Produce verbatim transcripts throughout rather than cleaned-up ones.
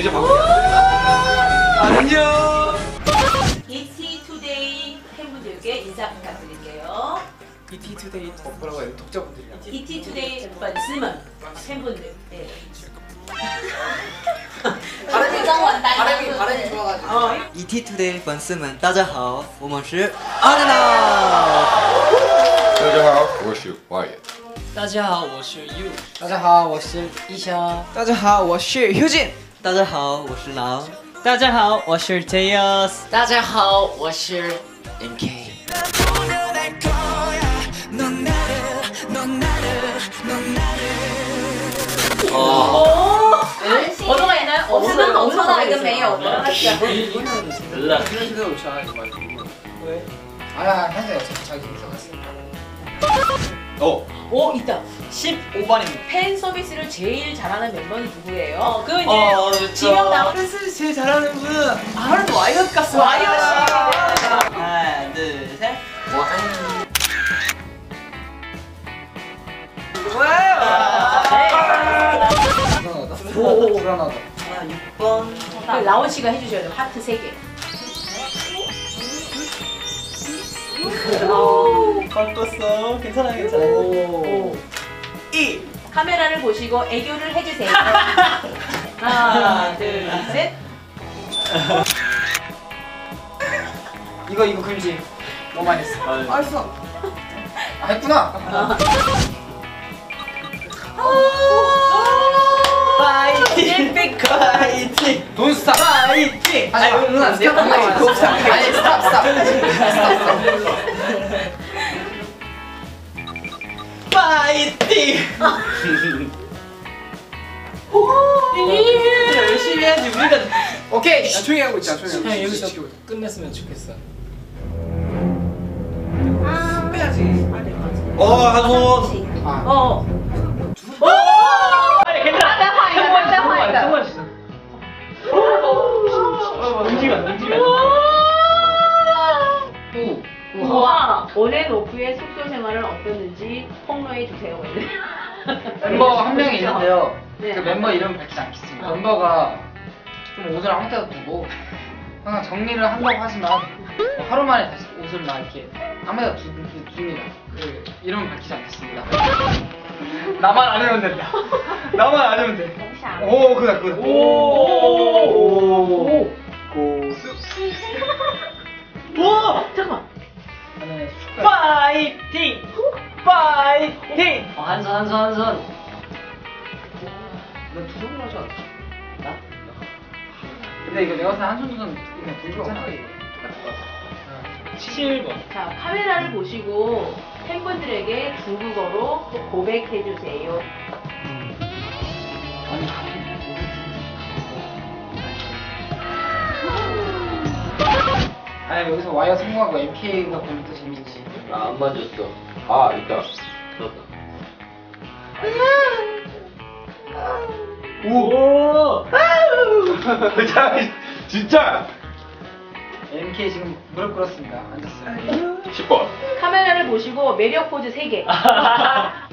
이제 바꿔. 안녕. 이티 투데이 팬분들께 인사 부탁드릴게요. 이티 투데이 덕후라고 해요, 독자분들이랑. 이티 투데이 관심은 팬분들. 네. 발음이 발음이 발음이 좋아가지고. 이티 투데이 관심은 大家好，我们是阿娜。大家好，我是Wyatt。 大家好，我是Yu。 大家好，我是一翔。 大家好，我是Hyujin。 大家好，我是狼。 大家好，我是Taeyos。 大家好，我是M K。 我都没呢，我真的我抽到一个没有的。啊，那个我抽到一个没有的。对。啊，那个我抽到一个没有的。 어. 오, 있다. 십오 번입니다. 팬 서비스를 제일 잘하는 멤버는 누구예요? 어, 그 이제 어, 지명 나온 팬 서비스 제일 잘하는 분은 바로 와이엇 같소. 와이엇 씨. 하나, 둘, 셋. 와. 와. 불안하다. 불안하다. 육 번. 라온 씨가 해 주셔야 돼요. 하트 세 개. 바꿨어. 괜찮아, 괜찮아. 오. 이. 카메라를 보시고 애교를 해주세요. 하나, 둘, 셋. 이거, 이거 금지. 너무 많이 했어. 아, 했어. 아, 했구나. 아. 파이팅! 파이팅! Don't stop! 파이팅! 아니, 이거는 안 돼요? 아니, don't stop. 아니, stop, stop. stop, stop. 파이팅! 열심히 해야지 우리가. 오케이! 나 조용히 하고 있자. 조용히 하고 있자. 여기서 끝냈으면 좋겠어. 아 빼야지. 어 한호. 어. 오! 아니 괜찮아. 나 화이다. 정말 진짜. 오! 움직이면 안 움직이면. 오. 우와! 온앤오프의 숙소 생활은 어땠는지 폭로해주세요. 멤버가 한 명이 있는데요. 네. 그 멤버 이름은 밝히지 않겠습니다. 어. 멤버가 좀 옷을 아무 때도 두고 항상 정리를 한다고 하지만 하루 만에 다시 옷을 막 이렇게 아무 데나 둡니다. 그 이름은 밝히지 않겠습니다. 나만 아니면 된다. 나만 아니면 돼. 오, 그다, 그다. 오, 오, 오, 오. 우와! 잠깐만. 파이팅! 파이팅! 어, 한 손, 한 손, 한 손. 너 두 손으로 하지 않았어? 나? 근데 이거 내가 봤을 때 한 손, 두 손 그냥 불고 하게 칠 번. 자, 카메라를 보시고 팬분들에게 중국어로 고백해주세요. 음. 아니, 아니 여기서 와이어 성공하고 엠케이가 보면 또 재밌지. 아, 안 맞았어. 아, 있다. 들었다. 오! 진짜! 엠케이 지금 무릎 꿇었습니다. 앉았어요. 십 번. 카메라를 보시고 매력 포즈 세 개. 하나.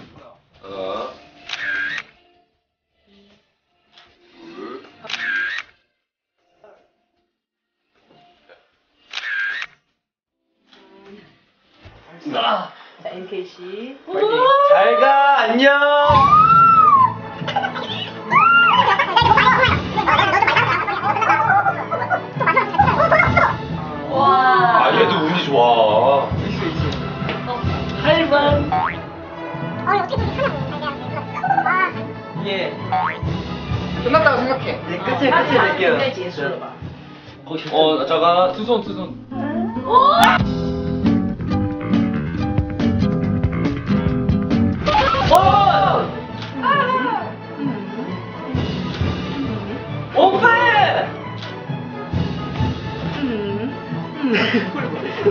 자, 엠케이 씨. 잘 가, 안녕! 와. 아, 얘도 운이 좋아. 있어, 있어. 팔 번. 어, 어떻게 보니 하나 못 이게. 끝났다고 생각해. 네, 끝에, 끝에 낼게요. 어, 자가, 두 손, 두 손.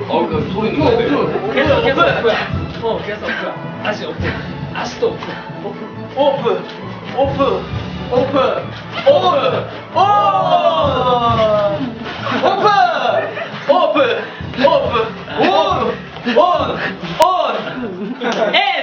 어, 그 소리 나는데. 계속 계속 뭐야? 어, 계속 뭐야? 다시 오픈. 아직도 오픈. 오픈. 오픈. 오픈. 오픈. 오픈. 오픈. 오픈. 오픈. 온. 온. 온.